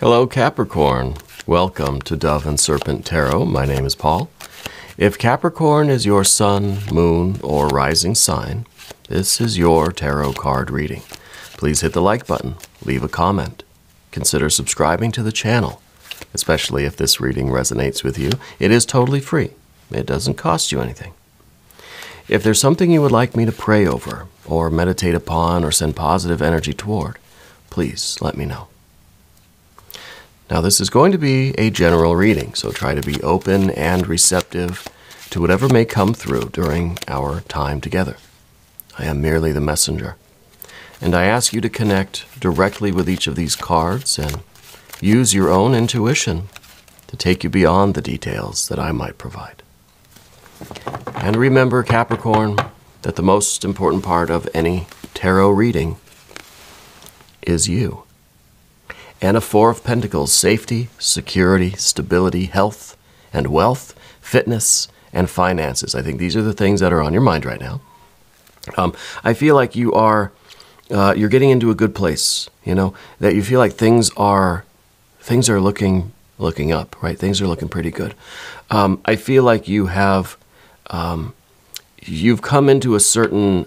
Hello Capricorn, welcome to Dove and Serpent Tarot. My name is Paul. If Capricorn is your sun, moon, or rising sign, this is your tarot card reading. Please hit the like button, leave a comment, consider subscribing to the channel, especially if this reading resonates with you. It is totally free. It doesn't cost you anything. If there's something you would like me to pray over or meditate upon or send positive energy toward, please let me know. Now, this is going to be a general reading, so try to be open and receptive to whatever may come through during our time together. I am merely the messenger, and I ask you to connect directly with each of these cards and use your own intuition to take you beyond the details that I might provide. And remember, Capricorn, that the most important part of any tarot reading is you. And a Four of Pentacles, safety, security, stability, health and wealth, fitness and finances. I think these are the things that are on your mind right now. I feel like you are, you're getting into a good place, you know, that you feel like things are looking up, right? Things are looking pretty good. I feel like you have, you've come into a certain,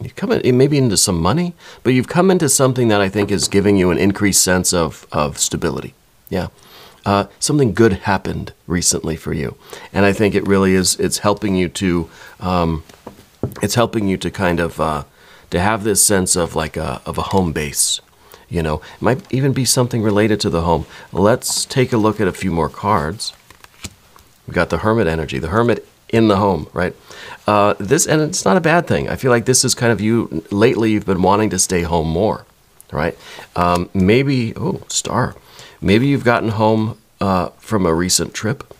you come in, maybe into some money, but you've come into something that I think is giving you an increased sense of stability. Yeah. Something good happened recently for you. And I think it really is, it's helping you to kind of, to have this sense of like a home base, you know. It might even be something related to the home. Let's take a look at a few more cards. We've got the Hermit energy, the Hermit in the home, right? This, and it's not a bad thing. I feel like this is kind of you, lately you've been wanting to stay home more, right? Maybe, oh, star. Maybe you've gotten home from a recent trip.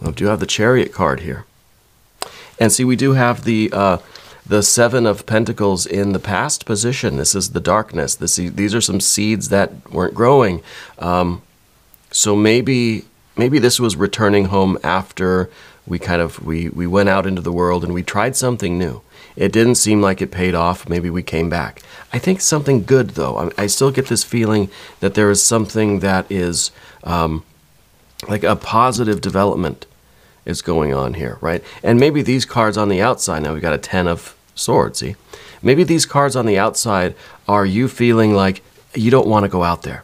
Well, I do have the Chariot card here. And see, we do have the Seven of Pentacles in the past position. This is the darkness. These are some seeds that weren't growing. So maybe this was returning home after we kind of, we went out into the world and we tried something new. It didn't seem like it paid off. Maybe we came back. I think something good though. I still get this feeling that there is something that is like a positive development is going on here, right? And maybe these cards on the outside, now we've got a 10 of swords, see? Maybe these cards on the outside are you feeling like you don't want to go out there.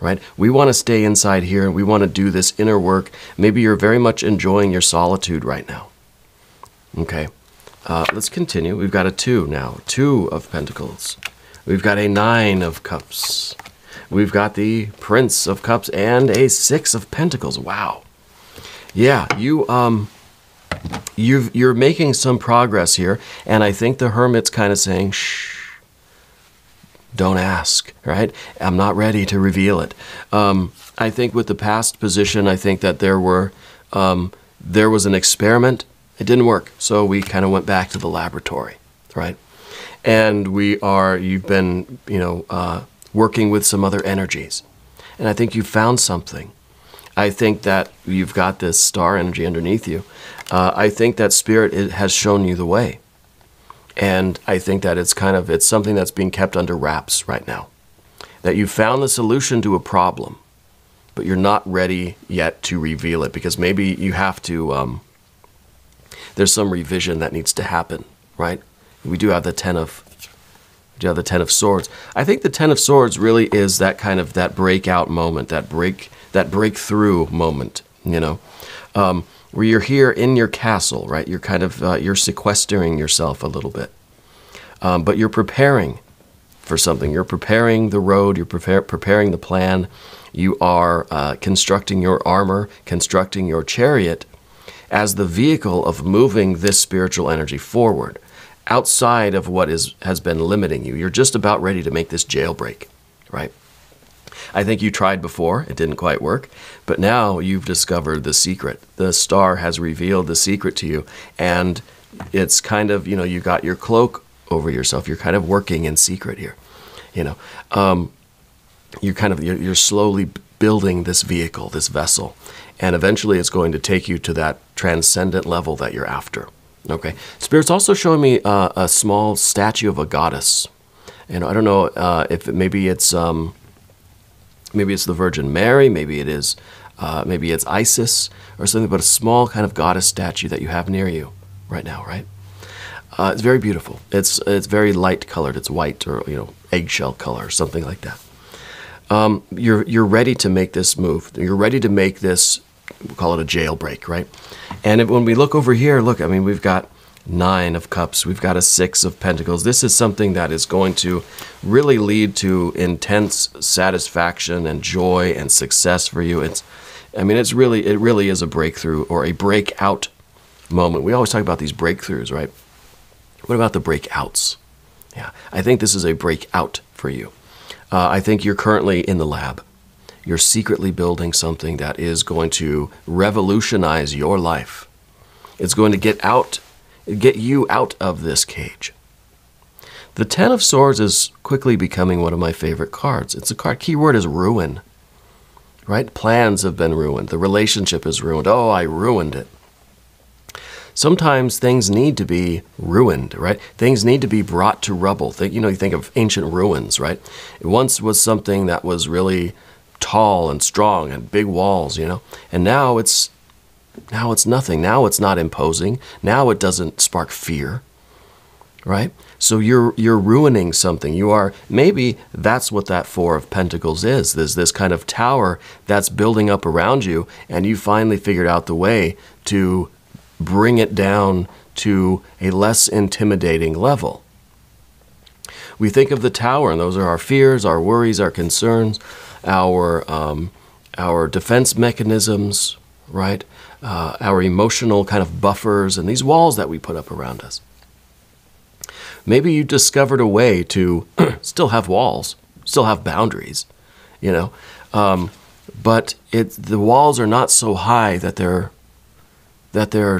Right? We want to stay inside here and we want to do this inner work. Maybe you're very much enjoying your solitude right now. Okay, let's continue. We've got a 2 now, 2 of Pentacles. We've got a 9 of Cups. We've got the Prince of Cups and a 6 of Pentacles. Wow. Yeah, you're making some progress here, and I think the Hermit's kind of saying, shh. Don't ask, right? I'm not ready to reveal it. I think with the past position, I think that there was an experiment. It didn't work, so we kind of went back to the laboratory, right? And you've been, you know, working with some other energies, and I think you found something. I think that you've got this star energy underneath you. I think that spirit has shown you the way. And I think that it's something that's being kept under wraps right now. That you found the solution to a problem, but you're not ready yet to reveal it because maybe you have to, there's some revision that needs to happen, right? We do have the 10 of Swords. I think the 10 of Swords really is that kind of, that breakout moment, that breakthrough moment, you know? Where you're here in your castle, right? You're kind of, you're sequestering yourself a little bit. But you're preparing for something. You're preparing the road, you're preparing the plan. You are constructing your armor, constructing your chariot as the vehicle of moving this spiritual energy forward outside of what has been limiting you. You're just about ready to make this jailbreak, right? I think you tried before, it didn't quite work, but now you've discovered the secret. The star has revealed the secret to you, and it's kind of, you know, you got your cloak over yourself. You're kind of working in secret here, you know. You're slowly building this vehicle, this vessel, and eventually it's going to take you to that transcendent level that you're after, okay? Spirit's also showing me a small statue of a goddess. And I don't know if maybe it's the Virgin Mary, maybe it's Isis or something, but a small kind of goddess statue that you have near you right now, right? It's very beautiful. It's very light colored. It's white or, you know, eggshell color or something like that. You're ready to make this move. You're ready to make this, we'll call it a jailbreak, right? And if, when we look over here, look, I mean, we've got 9 of cups. We've got a 6 of pentacles. This is something that is going to really lead to intense satisfaction and joy and success for you. It's, I mean, it's really, it really is a breakthrough or a breakout moment. We always talk about these breakthroughs, right? What about the breakouts? Yeah, I think this is a breakout for you. I think you're currently in the lab. You're secretly building something that is going to revolutionize your life. It's going to get you out of this cage. The 10 of swords is quickly becoming one of my favorite cards. It's a card, keyword is ruin, right? Plans have been ruined. The relationship is ruined. Oh, I ruined it. Sometimes things need to be ruined, right? Things need to be brought to rubble. You know, you think of ancient ruins, right? It once was something that was really tall and strong and big walls, you know, and now it's nothing. Now it's not imposing. Now it doesn't spark fear, right? So you're ruining something. You are, maybe that's what that 4 of pentacles is. There's this kind of tower that's building up around you, and you finally figured out the way to bring it down to a less intimidating level. We think of the tower, and those are our fears, our worries, our concerns, our defense mechanisms, right? Our emotional kind of buffers and these walls that we put up around us. Maybe you discovered a way to still have walls, still have boundaries, you know, but the walls are not so high that they're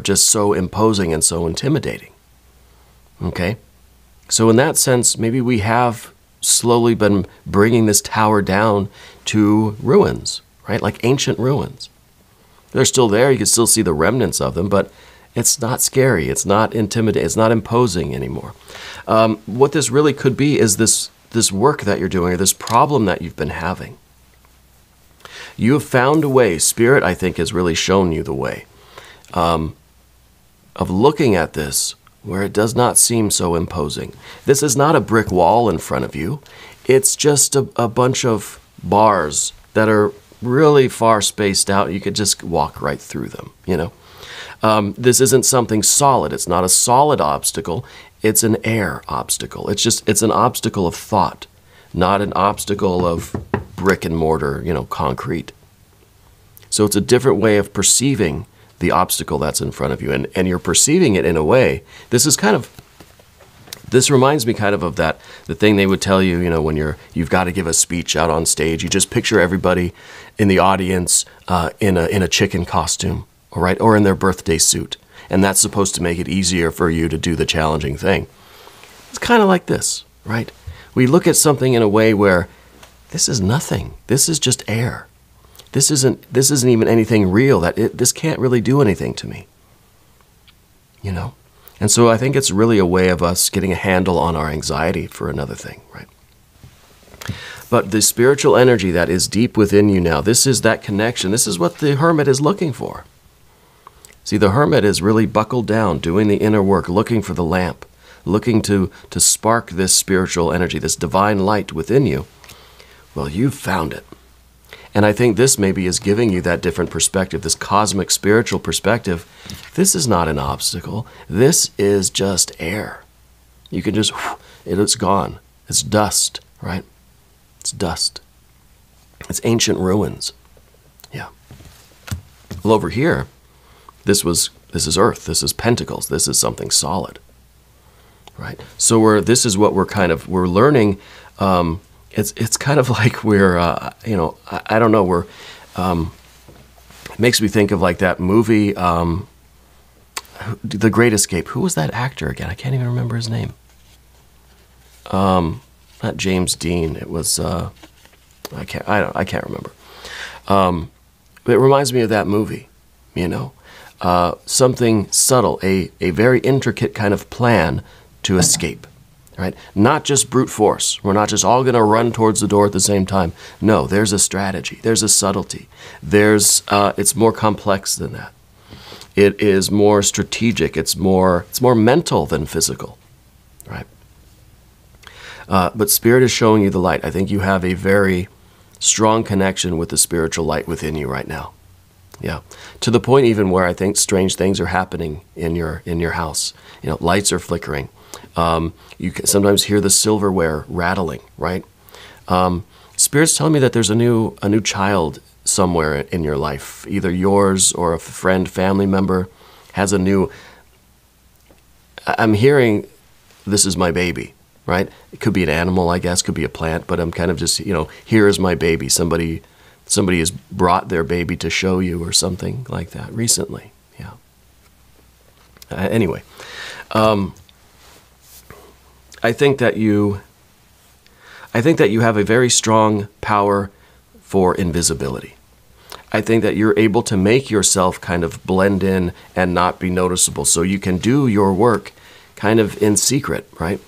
just so imposing and so intimidating, okay? So in that sense, maybe we have slowly been bringing this tower down to ruins, right? Like ancient ruins. They're still there. You can still see the remnants of them, but it's not scary. It's not intimidating. It's not imposing anymore. What this really could be is this work that you're doing or this problem that you've been having. You have found a way. Spirit, I think, has really shown you the way of looking at this where it does not seem so imposing. This is not a brick wall in front of you. It's just a bunch of bars that are really far spaced out. You could just walk right through them, you know. This isn't something solid. It's not a solid obstacle. It's an air obstacle. It's an obstacle of thought, not an obstacle of brick and mortar, you know, concrete. So it's a different way of perceiving the obstacle that's in front of you, and you're perceiving it in a way. This reminds me kind of that, the thing they would tell you, you know, when you've got to give a speech out on stage, you just picture everybody in the audience in a chicken costume, all right, or in their birthday suit, and that's supposed to make it easier for you to do the challenging thing. It's kind of like this, right? We look at something in a way where this is nothing. This is just air. This isn't even anything real. This can't really do anything to me, you know? And so I think it's really a way of us getting a handle on our anxiety for another thing, right? But the spiritual energy that is deep within you now, this is that connection. This is what the hermit is looking for. See, the hermit is really buckled down, doing the inner work, looking for the lamp, looking to spark this spiritual energy, this divine light within you. Well, you've found it. And I think this maybe is giving you that different perspective, this cosmic spiritual perspective. This is not an obstacle. This is just air. You can just, it's gone. It's dust, right? It's dust. It's ancient ruins. Yeah. Well, over here, this is earth. This is pentacles. This is something solid, right? So this is what we're learning. It's kind of like we're, you know, I don't know, we're, it makes me think of like that movie, The Great Escape. Who was that actor again? I can't even remember his name. Not James Dean. It was, I can't remember. But it reminds me of that movie, you know, something subtle, a very intricate kind of plan to escape, right? Not just brute force. We're not just all going to run towards the door at the same time. No, there's a strategy. There's a subtlety. There's it's more complex than that. It is more strategic. It's more mental than physical, right? But Spirit is showing you the light. I think you have a very strong connection with the spiritual light within you right now. Yeah, to the point even where I think strange things are happening in your house. You know, lights are flickering. You can sometimes hear the silverware rattling, right? Spirit's telling me that there's a new child somewhere in your life, either yours or a friend, family member has a new. I'm hearing, this is my baby, right? It could be an animal, I guess, could be a plant, but I'm kind of just, you know, here is my baby. Somebody has brought their baby to show you or something like that recently. Yeah. Anyway, I think that you have a very strong power for invisibility. I think that you're able to make yourself kind of blend in and not be noticeable, so you can do your work kind of in secret, right?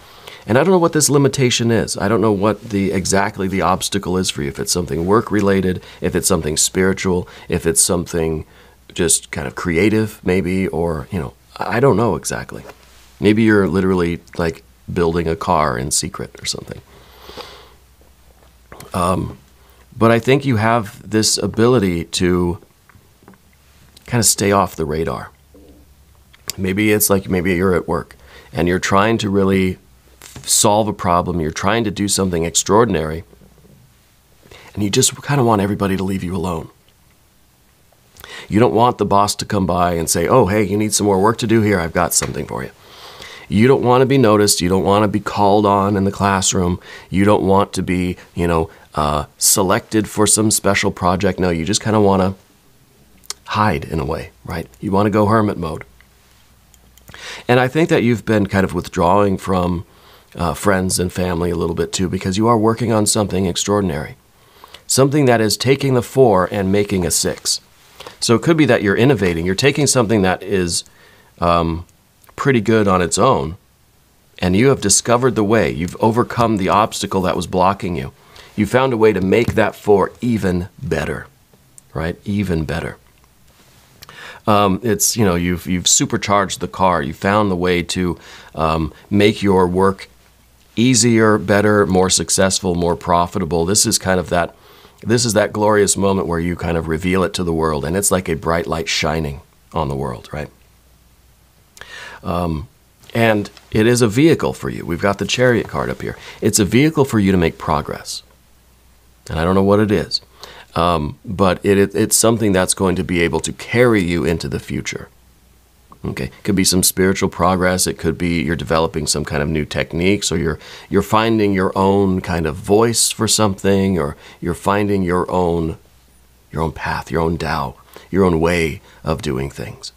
And I don't know what this limitation is. I don't know what exactly the obstacle is for you, if it's something work-related, if it's something spiritual, if it's something just kind of creative maybe, or, you know, I don't know exactly. Maybe you're literally like building a car in secret or something. But I think you have this ability to kind of stay off the radar. Maybe it's like, maybe you're at work and you're trying to really solve a problem, you're trying to do something extraordinary, and you just kind of want everybody to leave you alone. You don't want the boss to come by and say, oh, hey, you need some more work to do here, I've got something for you. You don't want to be noticed, you don't want to be called on in the classroom, you don't want to be, you know, selected for some special project. No, you just kind of want to hide in a way, right? You want to go hermit mode. And I think that you've been kind of withdrawing from friends and family a little bit too, because you are working on something extraordinary, something that is taking the 4 and making a 6. So it could be that you're innovating, you're taking something that is pretty good on its own, and you have discovered the way, you've overcome the obstacle that was blocking you. You found a way to make that 4 even better, right? Even better. It's, you know, you've supercharged the car, you found the way to make your work easier, better, more successful, more profitable. This is kind of that, this is that glorious moment where you kind of reveal it to the world, and it's like a bright light shining on the world, right? And it is a vehicle for you. We've got the Chariot card up here. It's a vehicle for you to make progress. And I don't know what it is, but it's something that's going to be able to carry you into the future. Okay, it could be some spiritual progress. It could be you're developing some kind of new techniques, or you're finding your own kind of voice for something, or you're finding your own path, your own Tao, your own way of doing things.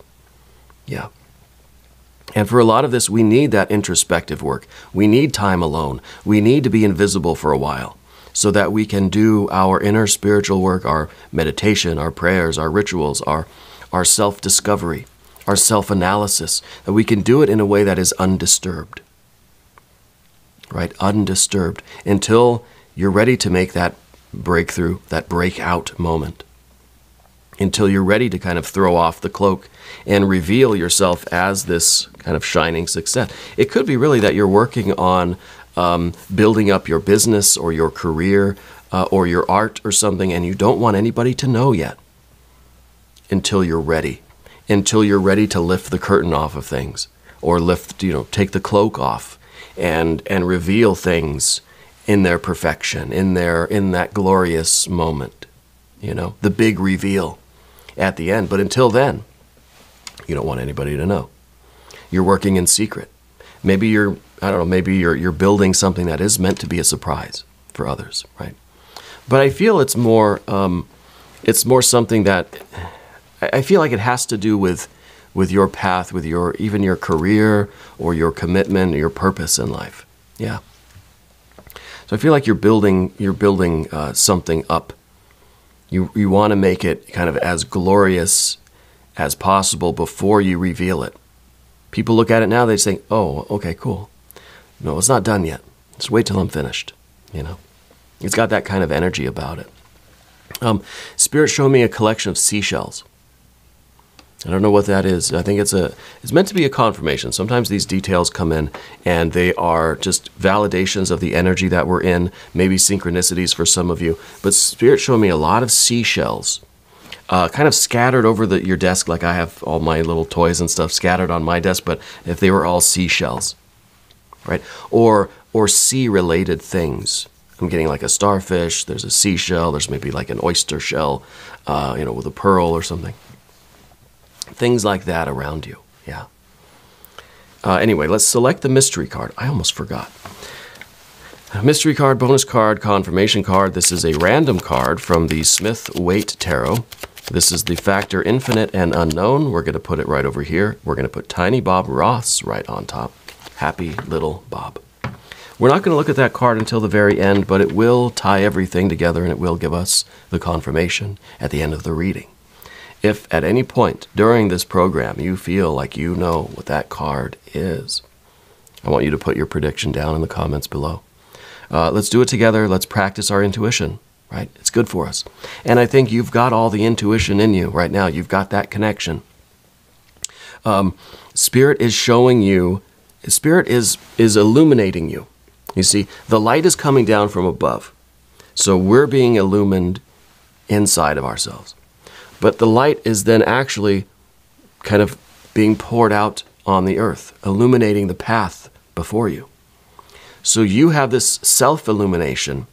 Yeah. And for a lot of this, we need that introspective work. We need time alone. We need to be invisible for a while so that we can do our inner spiritual work, our meditation, our prayers, our rituals, our self-discovery, our self-analysis, that we can do it in a way that is undisturbed, right? Undisturbed until you're ready to make that breakthrough, that breakout moment, until you're ready to kind of throw off the cloak and reveal yourself as this kind of shining success. It could be really that you're working on building up your business or your career or your art or something, and you don't want anybody to know yet until you're ready, until you're ready to lift the curtain off of things, or lift, you know, take the cloak off and reveal things in their perfection, in that glorious moment, you know, the big reveal at the end. But until then, you don't want anybody to know. You're working in secret. Maybe you're, I don't know, maybe you're building something that is meant to be a surprise for others, right? But I feel it's more something that, I feel like it has to do with your path, with your, even your career or your commitment or your purpose in life. Yeah. So I feel like you're building something up. You want to make it kind of as glorious as possible before you reveal it. People look at it now, they say, oh, okay, cool. No, it's not done yet. Just wait till I'm finished, you know. It's got that kind of energy about it. Spirit showed me a collection of seashells. I don't know what that is. I think it's meant to be a confirmation. Sometimes these details come in and they are just validations of the energy that we're in, maybe synchronicities for some of you. But Spirit showed me a lot of seashells kind of scattered over your desk, like I have all my little toys and stuff scattered on my desk, but if they were all seashells, right? Or sea-related things. I'm getting like a starfish, there's a seashell, there's maybe like an oyster shell, you know, with a pearl or something. Things like that around you, yeah. Anyway, let's select the mystery card. I almost forgot. Mystery card, bonus card, confirmation card. This is a random card from the Smith-Waite Tarot. This is the factor infinite and unknown. We're going to put it right over here. We're going to put Tiny Bob Ross right on top. Happy little Bob. We're not going to look at that card until the very end, but it will tie everything together and it will give us the confirmation at the end of the reading. If at any point during this program you feel like you know what that card is, I want you to put your prediction down in the comments below. Let's do it together. Let's practice our intuition, right? It's good for us. And I think you've got all the intuition in you right now. You've got that connection. Spirit is showing you, Spirit is illuminating you. You see, the light is coming down from above. So we're being illumined inside of ourselves. But the light is then actually kind of being poured out on the earth, illuminating the path before you. So you have this self-illumination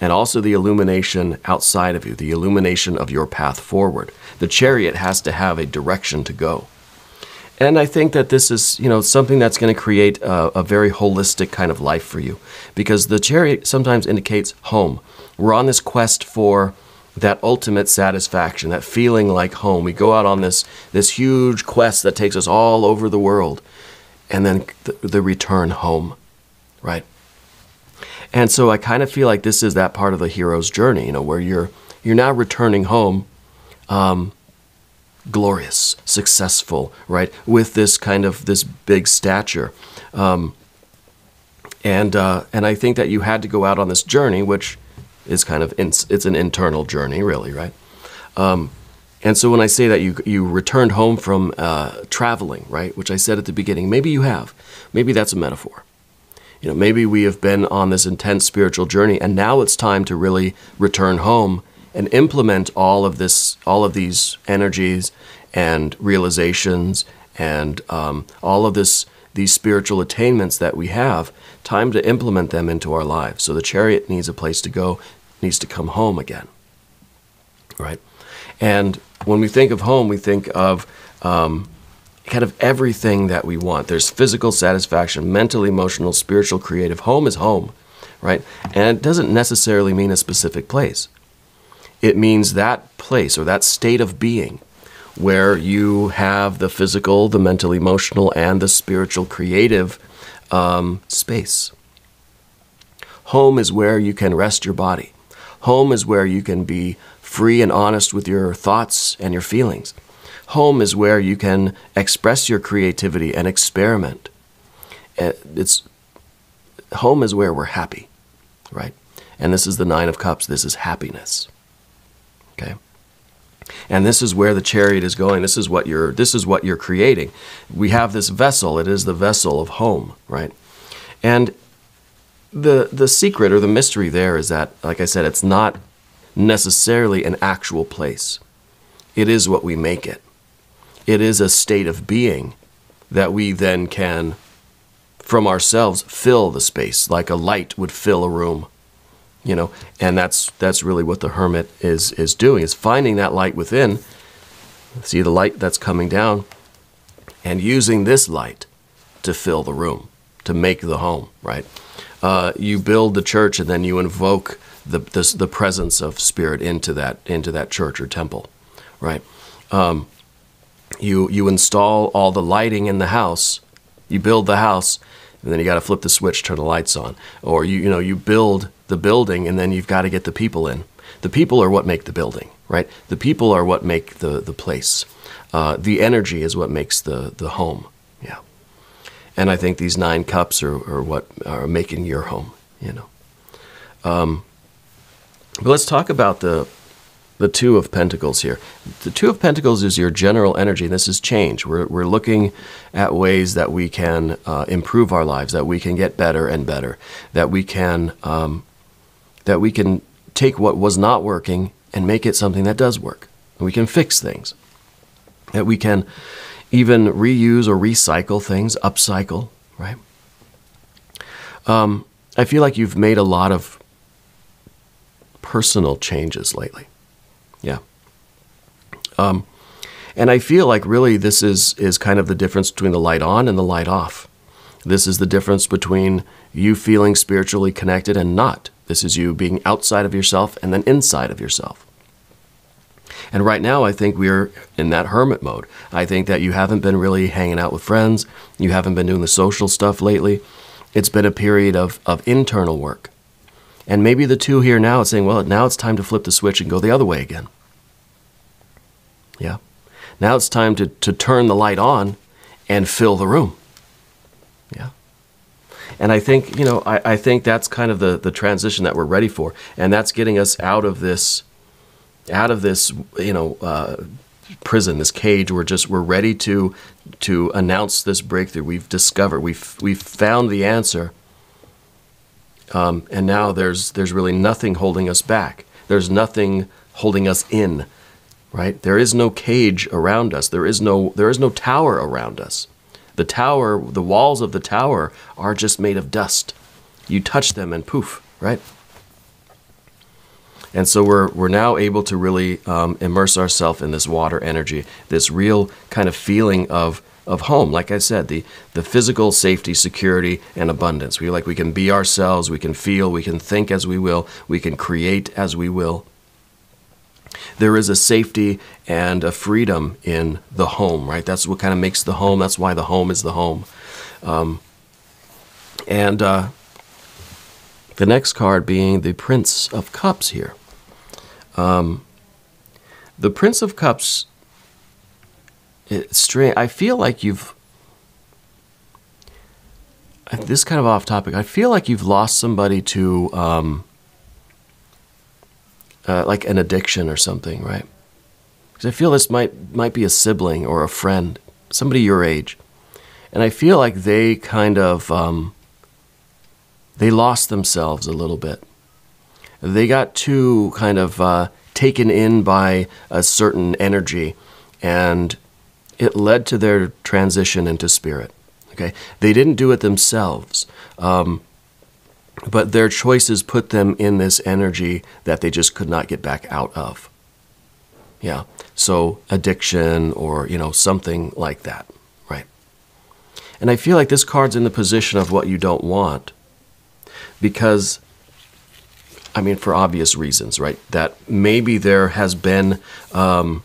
and also the illumination outside of you, the illumination of your path forward. The chariot has to have a direction to go. And I think that this is, you know, something that's going to create a very holistic kind of life for you, because the chariot sometimes indicates home. We're on this quest for that ultimate satisfaction, that feeling like home. We go out on this huge quest that takes us all over the world, and then the return home, right? And so I kind of feel like this is that part of the hero's journey, you know, where you're now returning home, glorious, successful, right? With this kind of this big stature. And I think that you had to go out on this journey, which is kind of, it's an internal journey really, right? And so when I say that you returned home from traveling, right? Which I said at the beginning, maybe you have, maybe that's a metaphor. You know, maybe we have been on this intense spiritual journey and now it's time to really return home and implement all of this, all of these energies and realizations and all of these spiritual attainments that we have, time to implement them into our lives. So the chariot needs a place to go, needs to come home again, right? And when we think of home, we think of kind of everything that we want. There's physical satisfaction, mental, emotional, spiritual, creative. Home is home, right? And it doesn't necessarily mean a specific place. It means that place or that state of being where you have the physical, the mental, emotional, and the spiritual creative space. Home is where you can rest your body. Home is where you can be free and honest with your thoughts and your feelings. Home is where you can express your creativity and experiment. Home is where we're happy, right? And this is the Nine of Cups. This is happiness. Okay. And this is where the chariot is going. This is what you're creating. We have this vessel. It is the vessel of home, right? And the secret or the mystery there is that, like I said, it's not necessarily an actual place. It is what we make it. It is a state of being that we then can, from ourselves, fill the space like a light would fill a room. You know, and that's really what the hermit is doing, is finding that light within. See the light that's coming down and using this light to fill the room, to make the home, right? You build the church and then you invoke the presence of spirit into that church or temple, right? You install all the lighting in the house, you build the house, and then you got to flip the switch, turn the lights on. Or, you know, you build the building and then you've got to get the people in. The people are what make the building, right? The people are what make the place. The energy is what makes the home, yeah. And I think these 9 cups are what are making your home, you know. But let's talk about the Two of Pentacles here. The Two of Pentacles is your general energy. This is change. We're looking at ways that we can improve our lives, that we can get better and better, that we can take what was not working and make it something that does work. And we can fix things. That we can even reuse or recycle things, upcycle, right? I feel like you've made a lot of personal changes lately. Yeah. And I feel like really this is kind of the difference between the light on and the light off. This is the difference between you feeling spiritually connected and not. This is you being outside of yourself and then inside of yourself. And right now, I think we're in that hermit mode. I think that you haven't been really hanging out with friends. You haven't been doing the social stuff lately. It's been a period of internal work. And maybe the two here now is saying, well, now it's time to flip the switch and go the other way again. Yeah. Now it's time to turn the light on and fill the room. Yeah. And I think, you know, I think that's kind of the transition that we're ready for. And that's getting us out of this, you know, prison, this cage. We're ready to announce this breakthrough. We've discovered, we've found the answer. And now there's really nothing holding us back. There's nothing holding us in, right? There is no cage around us. There is no tower around us. The tower, the walls of the tower are just made of dust. You touch them and poof, right? And so we're now able to really immerse ourselves in this water energy, this real kind of feeling of home. Like I said, the physical safety, security, and abundance. We can be ourselves, we can feel, we can think as we will, we can create as we will. There is a safety and a freedom in the home, right? That's what kind of makes the home. That's why the home is the home. The next card being the Prince of Cups here. The Prince of Cups, I feel like you've, this is kind of off topic, I feel like you've lost somebody to like an addiction or something, right? Because I feel this might be a sibling or a friend, somebody your age. And I feel like they kind of, they lost themselves a little bit. They got too kind of taken in by a certain energy, and it led to their transition into spirit. Okay, they didn't do it themselves, but their choices put them in this energy that they just could not get back out of. Yeah, so addiction or, you know, something like that, right? And I feel like this card's in the position of what you don't want, because, I mean, for obvious reasons, right? That maybe there has been a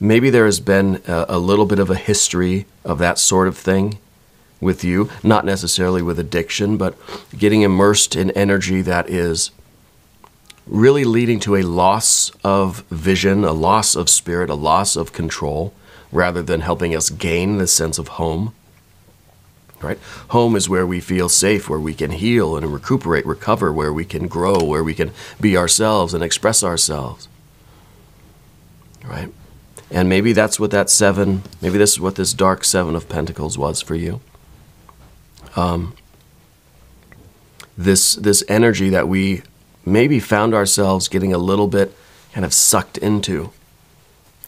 little bit of a history of that sort of thing with you, not necessarily with addiction, but getting immersed in energy that is really leading to a loss of vision, a loss of spirit, a loss of control, rather than helping us gain this sense of home, right? Home is where we feel safe, where we can heal and recuperate, recover, where we can grow, where we can be ourselves and express ourselves, right? And maybe that's what that seven, maybe this is what this dark Seven of Pentacles was for you. This energy that we maybe found ourselves getting a little bit kind of sucked into,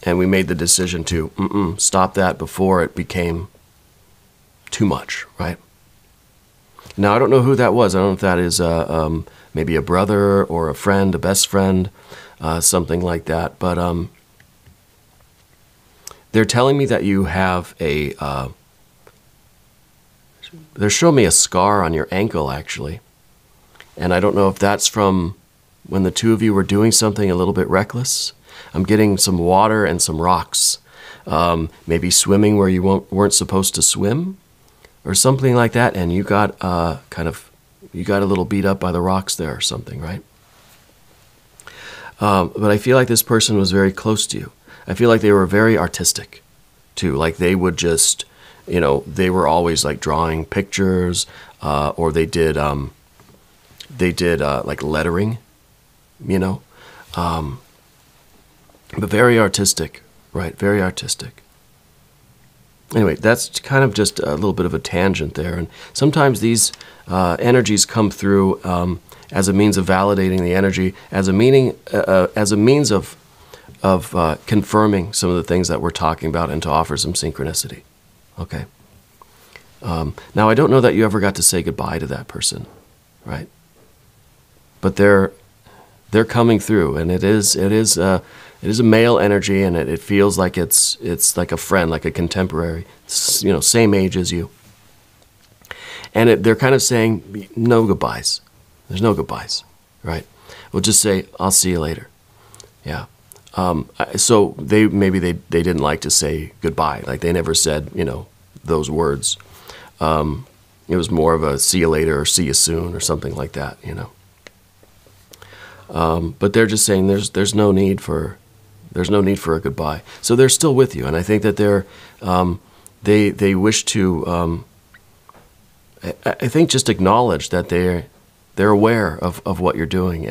and we made the decision to stop that before it became too much, right? Now, I don't know who that was. I don't know if that is maybe a brother or a friend, a best friend, something like that. But they're telling me that you have a, they're showing me a scar on your ankle, actually. And I don't know if that's from when the two of you were doing something a little bit reckless. I'm getting some water and some rocks. Maybe swimming where you weren't supposed to swim or something like that. And you got a little beat up by the rocks there or something, right? But I feel like this person was very close to you. I feel like they were very artistic, too. Like they would just you know, they were always like drawing pictures, or they did like lettering, you know, but very artistic, right? Very artistic. Anyway, that's kind of just a little bit of a tangent there. And sometimes these energies come through as a means of validating the energy, as a means of confirming some of the things that we're talking about, and to offer some synchronicity. Okay. Now, I don't know that you ever got to say goodbye to that person, right? But they're coming through, and it is a male energy, and it feels like it's like a friend, like a contemporary, you know, same age as you. And they're kind of saying no goodbyes. There's no goodbyes, right? We'll just say, I'll see you later. Yeah. So maybe they didn't like to say goodbye. Like, they never said, you know, those words. It was more of a see you later or see you soon or something like that, you know. But they're just saying there's no need for a goodbye. So they're still with you, and I think that they wish to I think just acknowledge that they're aware of what you're doing,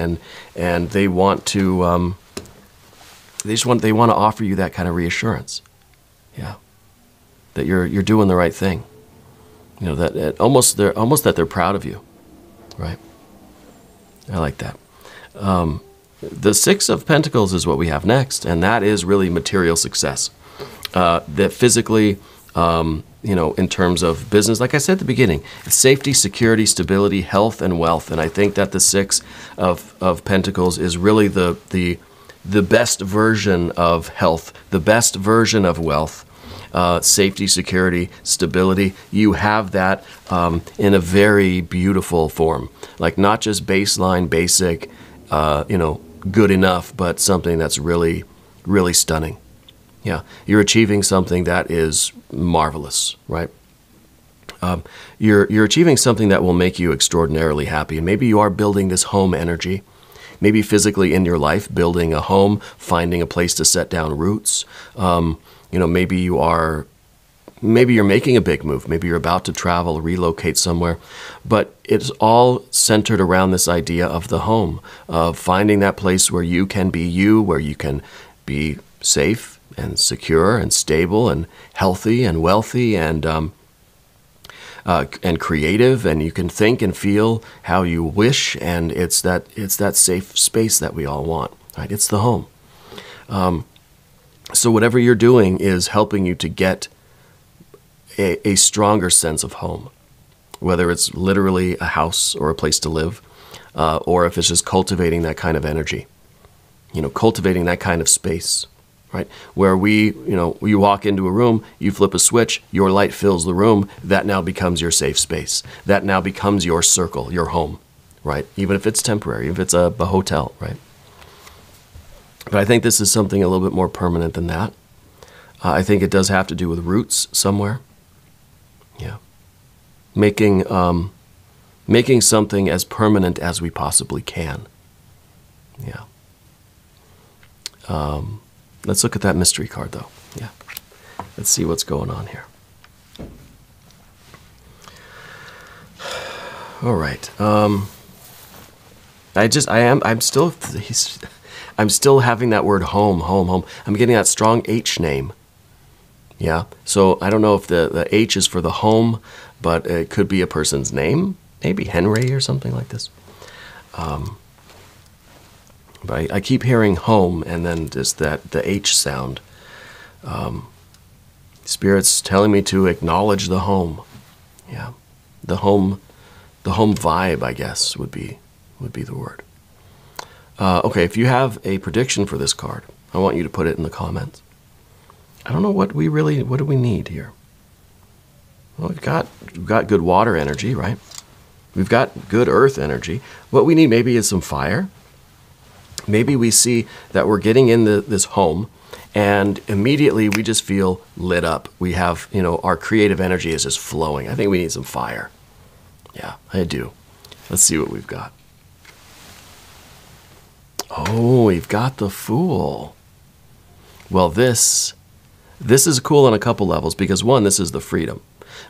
and they want to they want to offer you that kind of reassurance, yeah, that you're doing the right thing, you know, that almost that they're proud of you, right? I like that. The Six of Pentacles is what we have next, and that is really material success. That physically, you know, in terms of business, like I said at the beginning, safety, security, stability, health, and wealth. And I think that the Six of Pentacles is really the best version of health, the best version of wealth, safety, security, stability. You have that in a very beautiful form, like not just baseline, basic, you know, good enough, but something that's really, really stunning. Yeah, you're achieving something that is marvelous, right? You're achieving something that will make you extraordinarily happy. And maybe you are building this home energy, maybe physically in your life, building a home, finding a place to set down roots. You know, maybe you're making a big move. Maybe you're about to travel, relocate somewhere, but it's all centered around this idea of the home, of finding that place where you can be you, where you can be safe and secure and stable and healthy and wealthy and creative, and you can think and feel how you wish. And it's that safe space that we all want, right? It's the home. So whatever you're doing is helping you to get a stronger sense of home, whether it's literally a house or a place to live, or if it's just cultivating that kind of energy, you know, cultivating that kind of space, right? Where you know, you walk into a room, you flip a switch, your light fills the room. That now becomes your safe space. That now becomes your circle, your home, right? Even if it's temporary, if it's a hotel, right? But I think this is something a little bit more permanent than that. I think it does have to do with roots somewhere. Yeah, making something as permanent as we possibly can. Yeah. Let's look at that mystery card, though. Yeah, let's see what's going on here. All right. I'm still having that word home, home, home. I'm getting that strong H name. Yeah, so I don't know if the H is for the home, but it could be a person's name, maybe Henry or something like this. But I keep hearing home and then just the H sound. Spirit's telling me to acknowledge the home. Yeah, the home vibe, I guess, would be the word. Okay, if you have a prediction for this card, I want you to put it in the comments. I don't know what do we need here? Well, we've got good water energy, right? We've got good earth energy. What we need maybe is some fire. Maybe we see that we're getting in this home, and immediately we just feel lit up. We have, you know, our creative energy is just flowing. I think we need some fire. Yeah, I do. Let's see what we've got. Oh, we've got the Fool. Well, this is cool on a couple levels, because one, this is the freedom.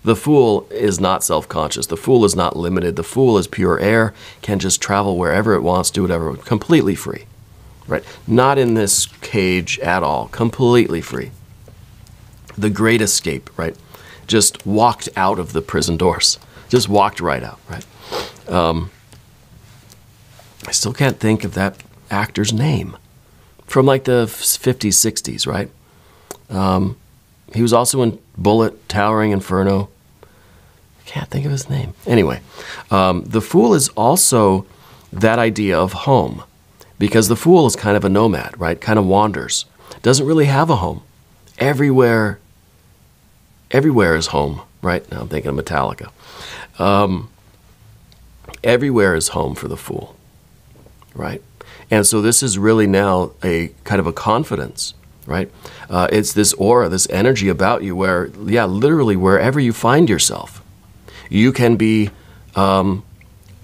The fool is not self-conscious. The fool is not limited. The fool is pure air, can just travel wherever it wants, do whatever, completely free, right? Not in this cage at all, completely free. The great escape, right? Just walked out of the prison doors, just walked right out, right? I still can't think of that actor's name from like the 50s, 60s, right? He was also in Bullet, Towering Inferno. I can't think of his name. Anyway, the fool is also that idea of home, because the fool is kind of a nomad, right? Kind of wanders, doesn't really have a home. Everywhere is home, right? Now I'm thinking of Metallica. Everywhere is home for the fool, right? And so this is really now a kind of a confidence, right? It's this aura, this energy about you where, yeah, literally wherever you find yourself, you can be,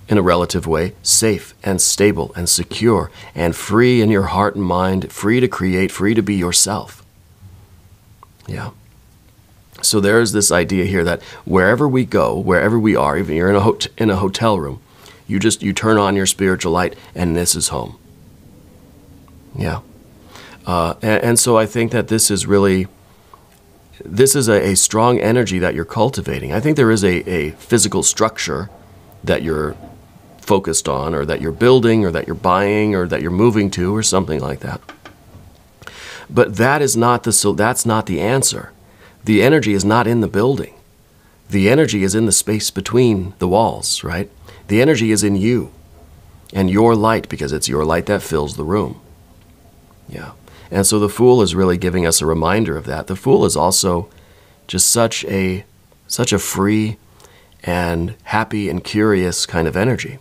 in a relative way, safe and stable and secure and free in your heart and mind, free to create, free to be yourself. Yeah. So there's this idea here that wherever we go, wherever we are, even if you're in a hotel room, you turn on your spiritual light and this is home. Yeah. And so I think that this is really, this is a strong energy that you're cultivating. I think there is a physical structure that you're focused on, or that you're building, or that you're buying, or that you're moving to, or something like that. But that is not the, so that's not the answer. The energy is not in the building. The energy is in the space between the walls, right? The energy is in you and your light, because it's your light that fills the room. Yeah. And so the fool is really giving us a reminder of that. The fool is also just such a free and happy and curious kind of energy,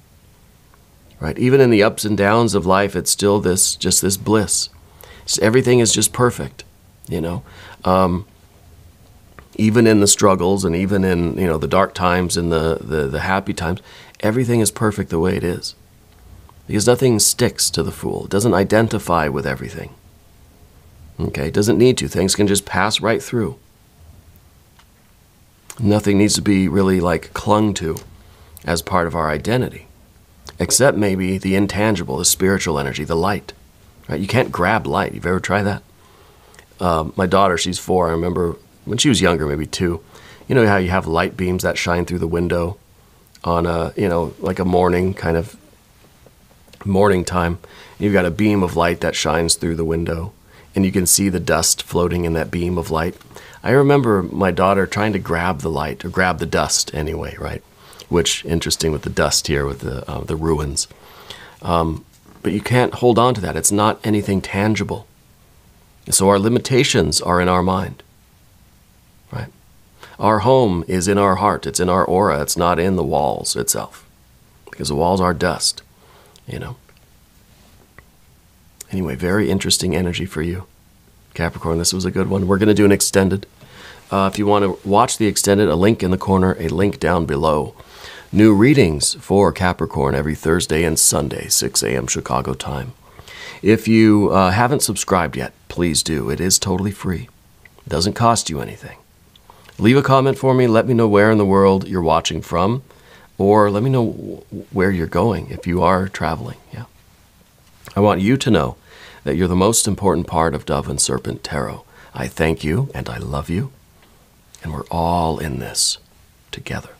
right? Even in the ups and downs of life, it's still this, just this bliss. Just everything is just perfect, you know? Even in the struggles and even in, you know, the dark times and the happy times, everything is perfect the way it is. Because nothing sticks to the fool. It doesn't identify with everything. Okay, it doesn't need to. Things can just pass right through. Nothing needs to be really like clung to as part of our identity, except maybe the intangible, the spiritual energy, the light. Right? You can't grab light. You've ever tried that? My daughter, she's 4. I remember when she was younger, maybe 2. You know how you have light beams that shine through the window on a, you know, like a morning kind of morning time, you've got a beam of light that shines through the window and you can see the dust floating in that beam of light. I remember my daughter trying to grab the light, or grab the dust anyway, right? Which, interesting with the dust here with the ruins. But you can't hold on to that. It's not anything tangible. And so our limitations are in our mind, right? Our home is in our heart. It's in our aura. It's not in the walls itself, because the walls are dust. You know. Anyway, very interesting energy for you, Capricorn. This was a good one. We're going to do an extended. If you want to watch the extended, a link in the corner, a link down below. New readings for Capricorn every Thursday and Sunday, 6 a.m. Chicago time. If you haven't subscribed yet, please do. It is totally free. It doesn't cost you anything. Leave a comment for me. Let me know where in the world you're watching from. Or let me know where you're going if you are traveling. Yeah, I want you to know that you're the most important part of Dove and Serpent Tarot. I thank you and I love you. And we're all in this together.